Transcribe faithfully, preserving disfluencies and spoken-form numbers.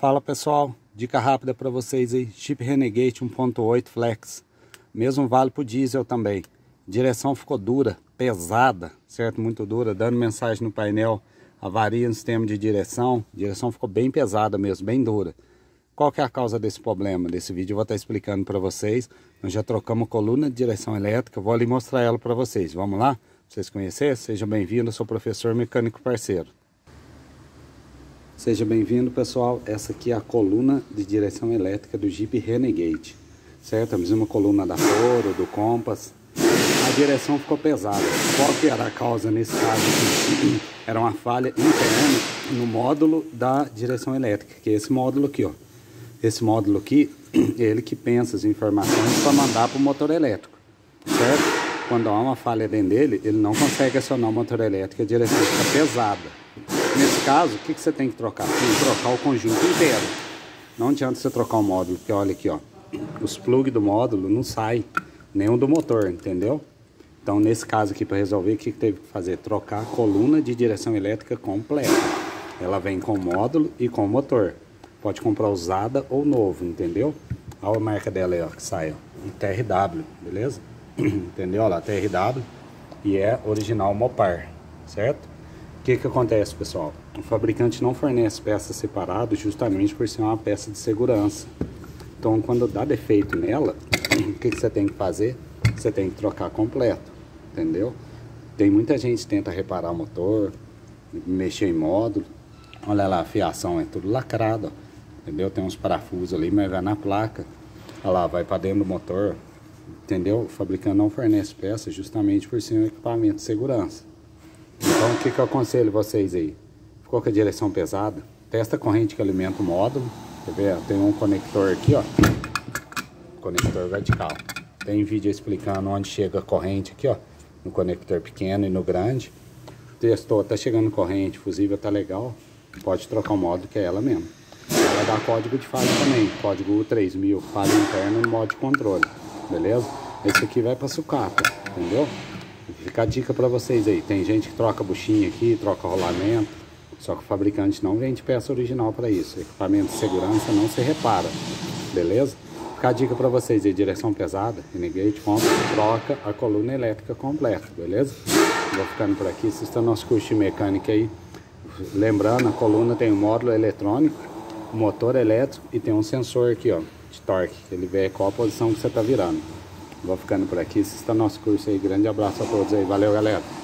Fala pessoal, dica rápida para vocês aí, Jeep Renegade um ponto oito Flex, mesmo vale para o diesel também. Direção ficou dura, pesada, certo? Muito dura, dando mensagem no painel, avaria no sistema de direção, direção ficou bem pesada mesmo, bem dura. Qual que é a causa desse problema? Desse vídeo eu vou estar explicando para vocês. Nós já trocamos a coluna de direção elétrica, vou ali mostrar ela para vocês, vamos lá? Pra vocês conhecerem, sejam bem-vindos, sou o professor Mecânico Parceiro. Seja bem-vindo pessoal, essa aqui é a coluna de direção elétrica do Jeep Renegade, certo? A mesma coluna da Toro, do Compass. A direção ficou pesada. Qual que era a causa nesse caso? Era uma falha interna no módulo da direção elétrica, que é esse módulo aqui, ó. Esse módulo aqui, ele que pensa as informações para mandar para o motor elétrico, certo? Quando há uma falha dentro dele, ele não consegue acionar o motor elétrico, a direção fica pesada. Nesse caso, o que, que você tem que trocar? Tem que trocar o conjunto inteiro. Não adianta você trocar o módulo, porque olha aqui, ó, os plugs do módulo não saem, nenhum do motor, entendeu? Então, nesse caso aqui, para resolver, o que, que teve que fazer? Trocar a coluna de direção elétrica completa. Ela vem com o módulo e com o motor. Pode comprar usada ou novo, entendeu? Olha a marca dela aí, ó, que sai, ó, T R W, beleza? Entendeu? Olha lá, T R W, e é original Mopar, certo? O que, que acontece, pessoal? O fabricante não fornece peças separadas justamente por ser uma peça de segurança. Então, quando dá defeito nela, o que, que você tem que fazer? Você tem que trocar completo, entendeu? Tem muita gente que tenta reparar o motor, mexer em módulo. Olha lá, a fiação é tudo lacrada, entendeu? Tem uns parafusos ali, mas vai na placa. Olha lá, vai para dentro do motor, entendeu? O fabricante não fornece peças justamente por ser um equipamento de segurança. Então, o que, que eu aconselho vocês aí? Ficou com a direção pesada? Testa a corrente que alimenta o módulo. Quer ver? Tem um conector aqui, ó. Conector vertical. Tem vídeo explicando onde chega a corrente aqui, ó. No conector pequeno e no grande. Testou, tá chegando corrente, fusível tá legal. Pode trocar o módulo, que é ela mesmo. Ela dá código de falha também. Código U três mil, falha interna no modo de controle. Beleza? Esse aqui vai pra sucata, entendeu? Fica a dica para vocês aí, tem gente que troca buchinha aqui, troca rolamento, só que o fabricante não vende peça original para isso, equipamento de segurança não se repara, beleza? Fica a dica para vocês aí, direção pesada, Renegade, compra, troca a coluna elétrica completa, beleza? Vou ficando por aqui, assista nosso curso de mecânica aí, lembrando, a coluna tem um módulo eletrônico, um motor elétrico e tem um sensor aqui, ó, de torque, ele vê qual a posição que você está virando. Vou ficando por aqui, assista nosso curso aí, grande abraço a todos aí, valeu galera!